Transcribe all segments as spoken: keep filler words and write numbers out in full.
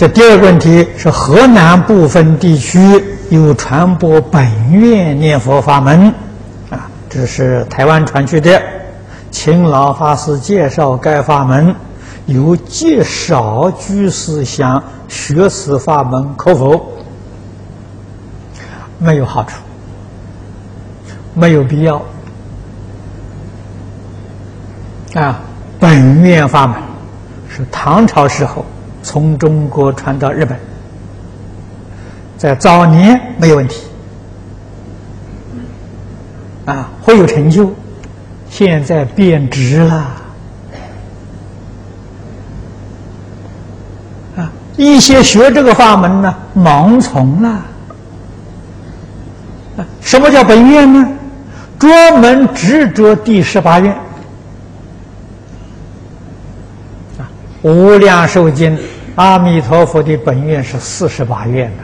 这第二个问题是河南部分地区有传播本愿念佛法门，啊，这是台湾传去的。勤劳法师介绍该法门，由极少居士想学此法门，可否？没有好处，没有必要。啊，本愿法门是唐朝时候从中国传到日本，在早年没有问题，啊，会有成就。现在变质了，啊，一些学这个法门呢，盲从了。啊，什么叫本愿呢？专门执着第十八愿。 无量寿经，阿弥陀佛的本愿是四十八愿呐。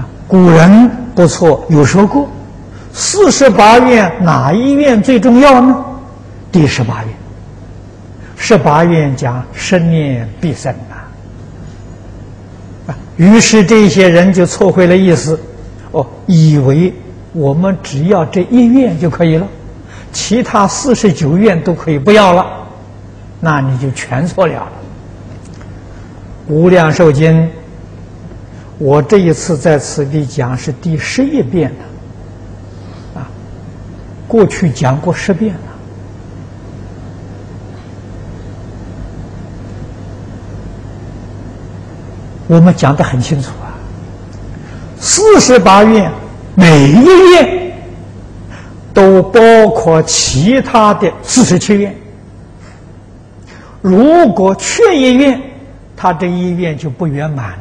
啊，古人不错，有说过，四十八愿哪一愿最重要呢？第十八愿。十八愿讲生念必生呐。啊，于是这些人就错会了意思，哦，以为我们只要这一愿就可以了。 其他四十九愿都可以不要了，那你就全错了了。无量寿经，我这一次在此地讲是第十一遍了，啊，过去讲过十遍了，我们讲得很清楚啊。四十八愿，每一愿。 都包括其他的四十七愿。如果缺一愿，他这一愿就不圆满了。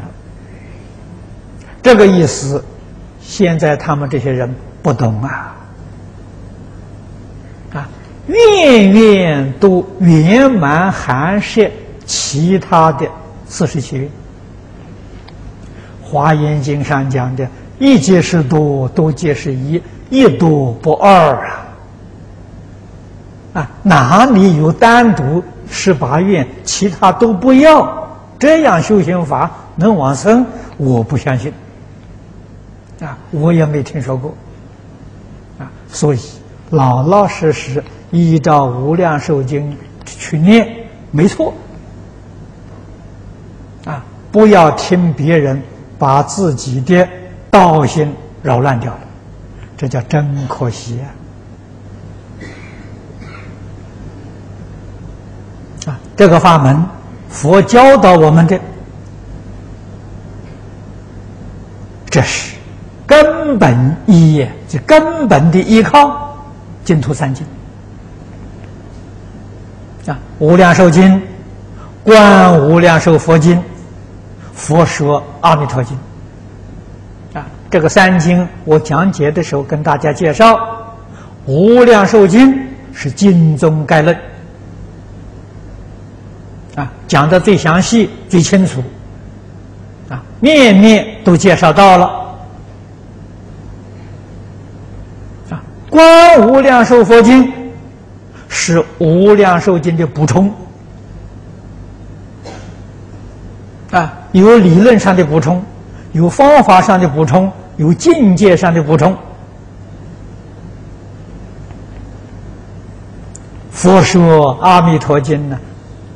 这个意思，现在他们这些人不懂啊！啊，愿愿都圆满含摄其他的四十七愿。《华严经》上讲的“一皆是多，多皆是一”。 一多不二啊！啊，哪里有单独十八愿，其他都不要？这样修行法能往生？我不相信。啊，我也没听说过。啊，所以老老实实依照《无量寿经》去念，没错。啊，不要听别人把自己的道心扰乱掉了。 这叫真可惜啊！啊，这个法门，佛教导我们的，这是根本意义，就根本的依靠，净土三经啊，《无量寿经》、《观无量寿佛经》、《佛说阿弥陀经》。 这个三经，我讲解的时候跟大家介绍，《无量寿经》是经中概论，啊，讲的最详细、最清楚，啊，面面都介绍到了，啊，《观无量寿佛经》是《无量寿经》的补充，啊，有理论上的补充，有方法上的补充。 有境界上的补充，佛说《阿弥陀经》呢，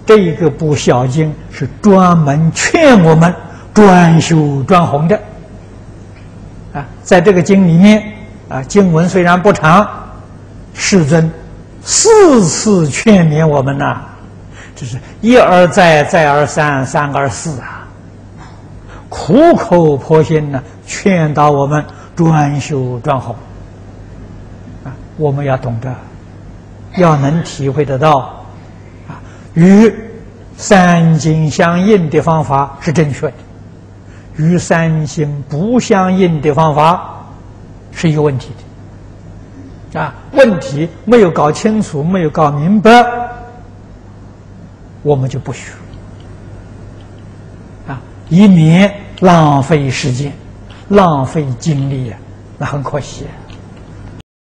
这个部小经是专门劝我们专修专弘的。啊，在这个经里面，啊，经文虽然不长，世尊四次劝勉我们呐，这是一而再，再而三，三而四啊。 苦口婆心呢，劝导我们专修专弘啊！我们要懂得，要能体会得到啊，与三经相应的方法是正确的，与三经不相应的方法是有问题的啊！问题没有搞清楚，没有搞明白，我们就不学。 以免浪费时间，浪费精力呀，那很可惜啊。